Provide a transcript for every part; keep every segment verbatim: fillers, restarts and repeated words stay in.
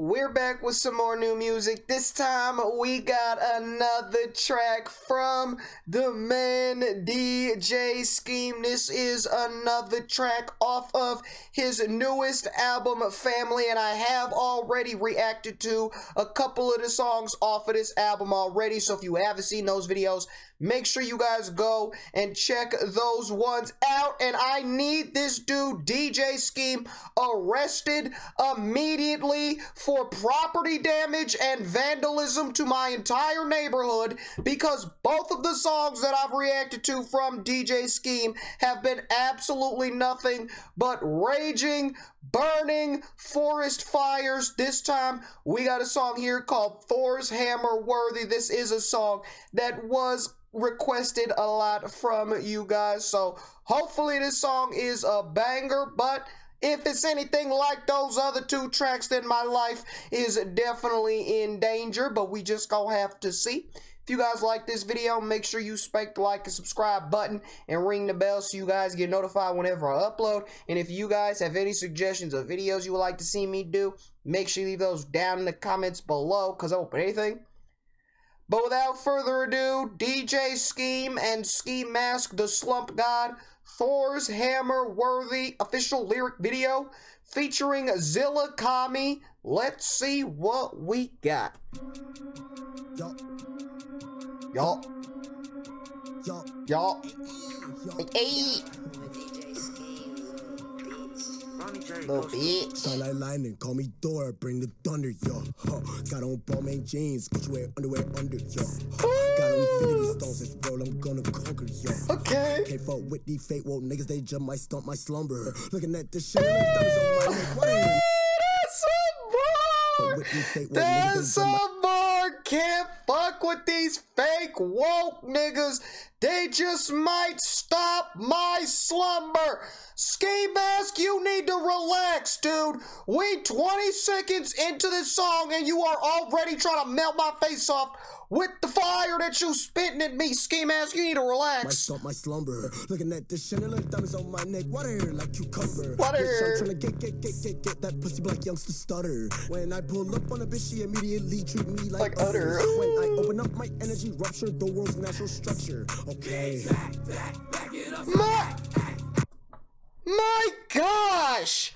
We're back with some more new music. This time we got another track from the man D J Scheme. This is another track off of his newest album, Family, and I have already reacted to a couple of the songs off of this album already, so if you haven't seen those videos, make sure you guys go and check those ones out. And I need this dude, D J Scheme, arrested immediately for property damage and vandalism to my entire neighborhood, because both of the songs that I've reacted to from D J Scheme have been absolutely nothing but raging, burning forest fires. This time we got a song here called Thor's Hammer Worthy. This is a song that was requested a lot from you guys, so hopefully this song is a banger. But if it's anything like those other two tracks, then my life is definitely in danger, but we just gonna have to see. If you guys like this video, make sure you spank the like and subscribe button and ring the bell so you guys get notified whenever I upload. And if you guys have any suggestions of videos you would like to see me do, make sure you leave those down in the comments below, because I won't put anything. But without further ado, D J Scheme and Ski Mask the Slump God, Thor's Hammer Worthy official lyric video featuring Zillakami. Let's see what we got. Y'all. Y'all. Y'all. Hey. Little bitch. Starlight lightning, call me Thor, bring the thunder, yo. Huh. Got on Balmain jeans, put you wear underwear under, yo. Huh. Got on infinity stones, this world I'm gonna conquer, yo. Okay. Can't fuck with these fake woke niggas, they jump my stump, my slumber. Looking at this shit, my thumbs on my neck. What? That's a bar. Can't fuck with these fake woke niggas. They just might stop my slumber. Ski Mask, you need to relax, dude. We twenty seconds into this song and you are already trying to melt my face off with the fire that you spitting at me. Ski Mask, you need to relax. My stump, my slumber. Looking at this shit, little diamonds on my neck. Water like cucumber. Water. Bitch, I'm trying to get, get, get, get, get that pussy black youngster stutter. When I pull up on a bitch, she immediately treat me like, like utter. When I open up my energy rupture, the world's natural structure. Okay. Back, back, back it up. My, my gosh.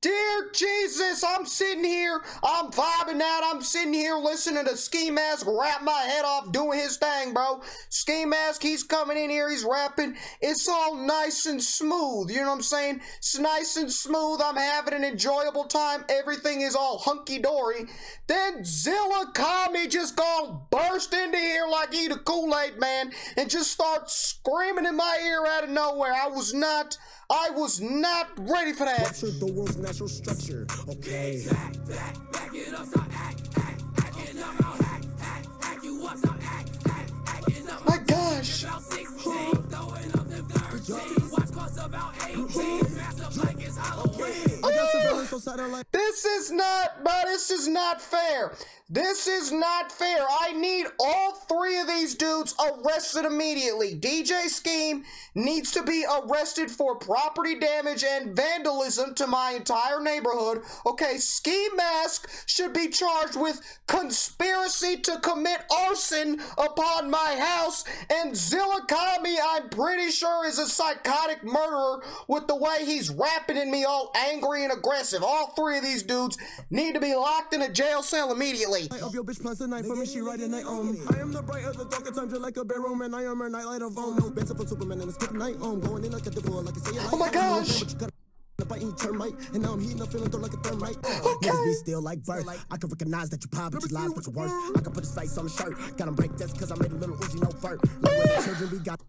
Dear Jesus, I'm sitting here, I'm vibing out, I'm sitting here listening to Ski Mask rap my head off, doing his thing, bro. Ski Mask, he's coming in here, he's rapping, it's all nice and smooth, you know what I'm saying? It's nice and smooth, I'm having an enjoyable time, everything is all hunky-dory. Then Zillakami just gonna burst into here like he the Kool-Aid man and just start screaming in my ear out of nowhere. I was not... I was not ready for that. Structure, the world's natural structure. Okay. Back, back, back it up, so act, act, act it up, I'll act, act, act you up, so act, act, act it up. My gosh. About sixteen, throwing up them thirteen. Watch costs about eighteen. Mass up like it's Halloween. I got some violence on satellite. This is not, bro, this is not fair. This is not fair. I need all three of these dudes arrested immediately. D J Scheme needs to be arrested for property damage and vandalism to my entire neighborhood. Okay, Ski Mask should be charged with conspiracy to commit arson upon my house. And Zillakami, I'm pretty sure, is a psychotic murderer with the way he's rapping at me all angry and aggressive. All three of these dudes need to be locked in a jail cell immediately. Of your bitch plans the night for me, she riding night on. I am the bright of the dark at times, you're like a barrel man. I am her nightlight of own. No bets up on Superman and it's good night on. Going in like a devil, like I say. Oh my gosh. And now I'm heating up, feeling like a thermite. Okay. Be still like birth. I can recognize that you pop, but you lies, but you worse. I can put his face on the shirt. Got him break this because I made a little Uzi, no fur. Like children, we got.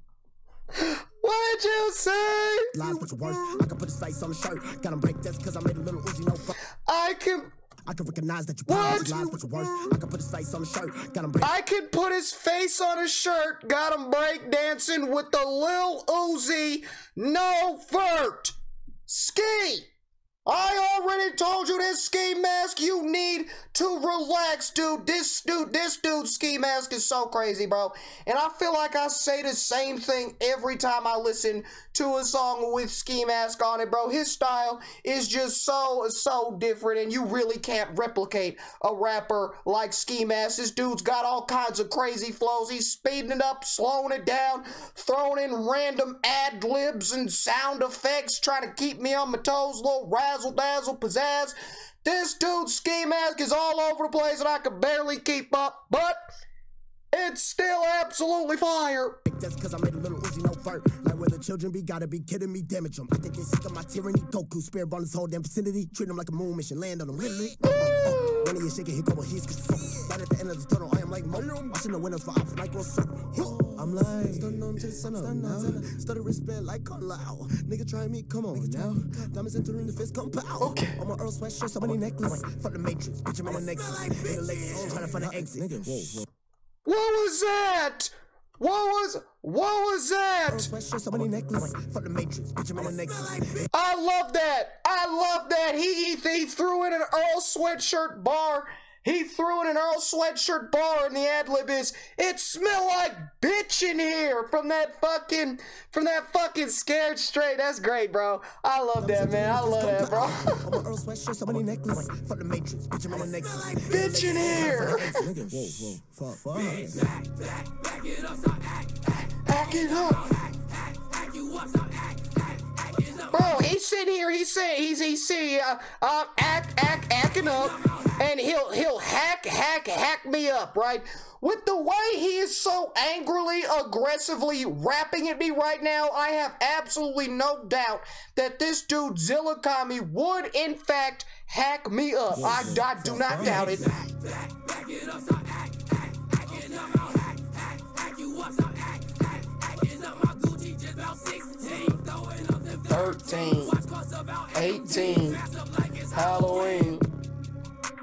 What did you say? Lies, but you worse. I can put his face on the shirt. Got him break this because I made a little Uzi, no fur. I can. I can recognize that you put his lies, but you're worse. I can put his face on a shirt, got him break. I can put his face on a shirt, got him break dancing with the Lil Uzi, no vert. Ski. I already told you this ski mask, you need to relax, dude. This dude, this dude's ski mask is so crazy, bro. And I feel like I say the same thing every time I listen to a song with ski mask on it, bro. His style is just so, so different, and you really can't replicate a rapper like ski mask. This dude's got all kinds of crazy flows. He's speeding it up, slowing it down, throwing in random ad libs and sound effects, trying to keep me on my toes, little rap. Dazzle, dazzle, pizzazz. This dude's ski mask is all over the place and I can barely keep up, but it's still absolutely fire. That's because I made a little Uzi, no fur. Like where the children be, gotta be kidding me, damage them. I think they sick of my tyranny, Goku. Spare ball this whole damn vicinity. Treat them like a moon mission, land on them. Really? Oh, oh, oh. When you're shaking, here go, he's cause right at the end of the tunnel, I am like Mo. Watching the windows for ops, like on circle. I'm like, stunning on to the sun up now. Stutter wristband like Carlisle. Nigga try me, come on now. Diamonds entering the fist, come pow. Okay. On my Earl Sweatshirt, so many necklace. Fuck the Matrix, bitch, I'm on my necklace. Nigga legs, trying to find an exit. What was that? What was, what was that? I love that. I love that. He, he, he threw in an Earl Sweatshirt bar. He threw in an Earl Sweatshirt bar and the ad-lib is, it smell like bitch in here from that fucking, from that fucking Scared Straight. That's great, bro. I love that, man. I love that, bro. Bitch in here. Back it up, so act, back it up. Bro, he's sitting here, he's saying, he's, he's sitting, uh, uh, act, act, acting up, and he'll, he'll hack, hack, hack me up, right? With the way he is so angrily, aggressively rapping at me right now, I have absolutely no doubt that this dude, Zillakami, would, in fact, hack me up. I, I do not doubt it. thirteen, eighteen, Halloween.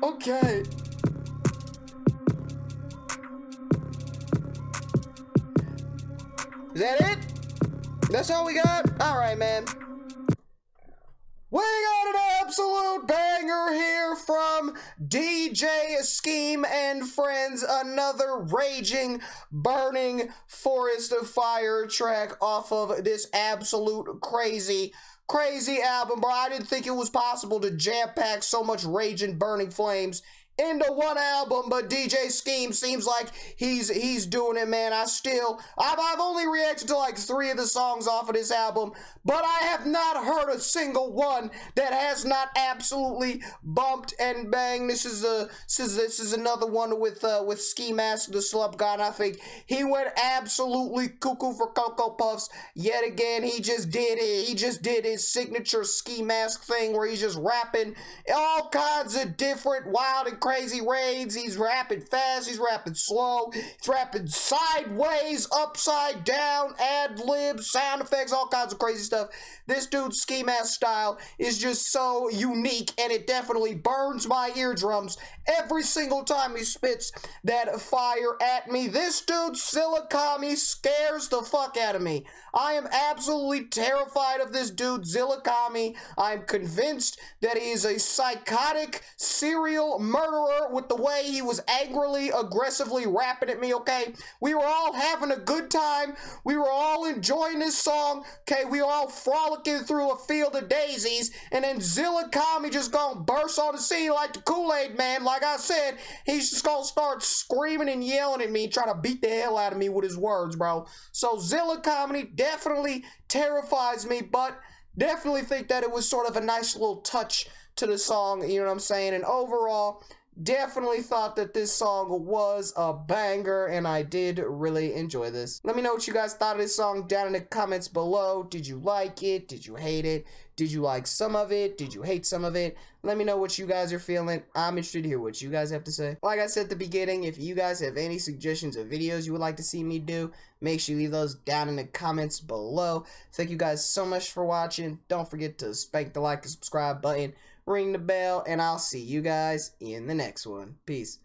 Okay. Is that it? That's all we got? All right, man. We got an absolute banger here from D J Scheme and Friends. Another raging, burning forest of fire track off of this absolute crazy, crazy album, bro. I didn't think it was possible to jam-pack so much rage and burning flames into one album, but D J Scheme seems like he's he's doing it, man. I still, I've, I've only reacted to like three of the songs off of this album, but I have not heard a single one that has not absolutely bumped and banged. This is a this is, this is another one with uh, with Ski Mask the Slump God. I think he went absolutely cuckoo for Cocoa Puffs yet again. He just did it. He just did his signature Ski Mask thing where he's just rapping all kinds of different wild and crazy raids. He's rapping fast, he's rapping slow, he's rapping sideways, upside down, ad libs, sound effects, all kinds of crazy stuff. This dude's ski mask style is just so unique, and it definitely burns my eardrums every single time he spits that fire at me. This dude Zillakami scares the fuck out of me. I am absolutely terrified of this dude Zillakami. I'm convinced that he is a psychotic serial murderer with the way he was angrily, aggressively rapping at me, okay? We were all having a good time. We were all enjoying this song, okay? We were all frolicking through a field of daisies, and then Zillakami just gonna burst on the scene like the Kool-Aid Man. Like I said, he's just gonna start screaming and yelling at me, trying to beat the hell out of me with his words, bro. So Zillakami definitely terrifies me, but definitely think that it was sort of a nice little touch to the song, you know what I'm saying? And overall, definitely thought that this song was a banger, and I did really enjoy this. Let me know what you guys thought of this song down in the comments below. Did you like it? Did you hate it? Did you like some of it? Did you hate some of it? Let me know what you guys are feeling. I'm interested to hear what you guys have to say. Like I said at the beginning, if you guys have any suggestions of videos you would like to see me do, make sure you leave those down in the comments below. Thank you guys so much for watching. Don't forget to spank the like and subscribe button, ring the bell, and I'll see you guys in the next one. Peace.